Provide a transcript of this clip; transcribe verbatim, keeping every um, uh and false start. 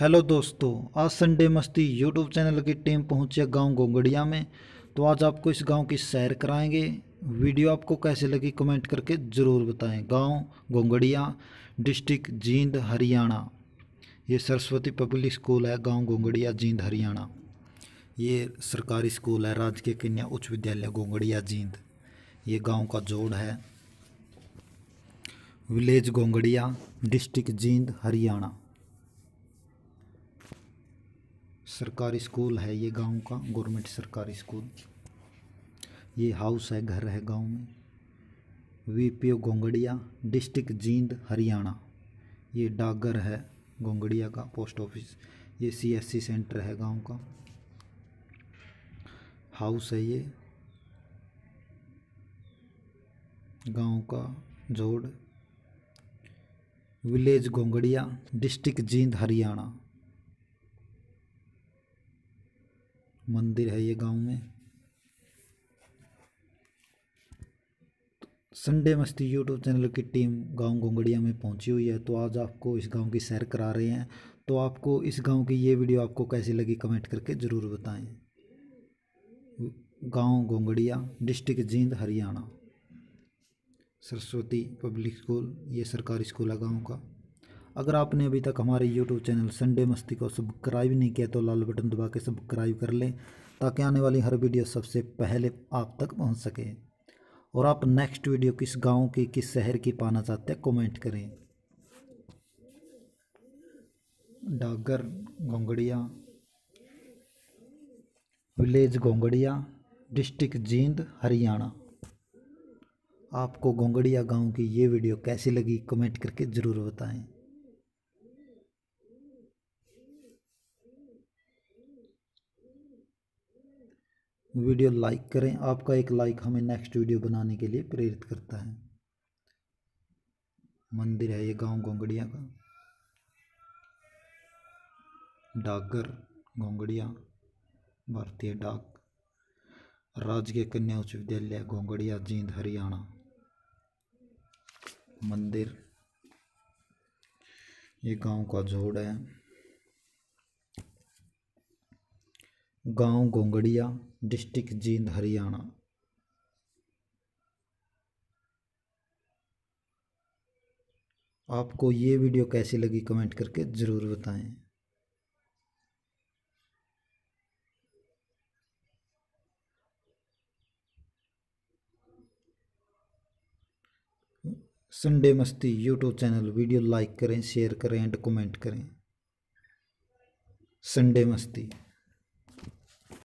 Hello दोस्तों, आज Sunday Masti YouTube channel की टीम पहुंची है गाँव घोगड़िया में। तो आज आपको इस गांव की सैर कराएंगे। वीडियो आपको कैसे लगी कमेंट करके ज़रूर बताएं। गांव घोगड़िया, डिस्ट्रिक्ट जींद, हरियाणा। ये सरस्वती पब्लिक स्कूल है गांव घोगड़िया, जींद, हरियाणा। ये सरकारी स्कूल है राजकीय कन्या उच्च विद्यालय घोगड़िया, जींद। ये गाँव का जोड़ है। Village Ghogaria, district Jind, Haryana. सरकारी स्कूल है ये गांव का, गवर्नमेंट सरकारी स्कूल। ये हाउस है, घर है गांव में। VPO Ghogaria, district Jind, Haryana. ये डाकघर है घोगड़िया का, पोस्ट ऑफिस। ये सीएससी सेंटर है गांव का, हाउस है ये गांव का जोड़। Village Ghogaria, district Jind, Haryana. मंदिर है ये गांव में। संडे मस्ती यूट्यूब चैनल की टीम गांव घोगड़िया में पहुंची हुई है। तो आज आपको इस गांव की सैर करा रहे हैं। तो आपको इस गांव की ये वीडियो आपको कैसी लगी कमेंट करके ज़रूर बताएं। गांव Ghogaria, district Jind, Haryana. Saraswati public school, ये सरकारी स्कूल है गाँव का। अगर आपने अभी तक हमारे यूट्यूब चैनल संडे मस्ती को सब्सक्राइब नहीं किया तो लाल बटन दबा के सब्सक्राइब कर लें, ताकि आने वाली हर वीडियो सबसे पहले आप तक पहुंच सके। और आप नेक्स्ट वीडियो किस गांव की, किस शहर की पाना चाहते हैं कमेंट करें। डाकघर घोगड़िया, विलेज घोगड़िया, डिस्ट्रिक्ट जींद, हरियाणा। आपको घोगड़िया गाँव की ये वीडियो कैसी लगी कमेंट करके ज़रूर बताएँ। वीडियो लाइक करें, आपका एक लाइक हमें नेक्स्ट वीडियो बनाने के लिए प्रेरित करता है। मंदिर है ये गांव घोगड़िया का, डाकघर घोगड़िया, भारतीय डाक। राजकीय कन्या उच्च विद्यालय घोगड़िया, जींद, हरियाणा। मंदिर ये गांव का जोड़ है। गांव घोगड़िया, डिस्ट्रिक्ट जींद, हरियाणा। आपको ये वीडियो कैसी लगी कमेंट करके ज़रूर बताएं। Sunday Masti YouTube channel, video like करें, शेयर करें एंड कमेंट करें। संडे मस्ती।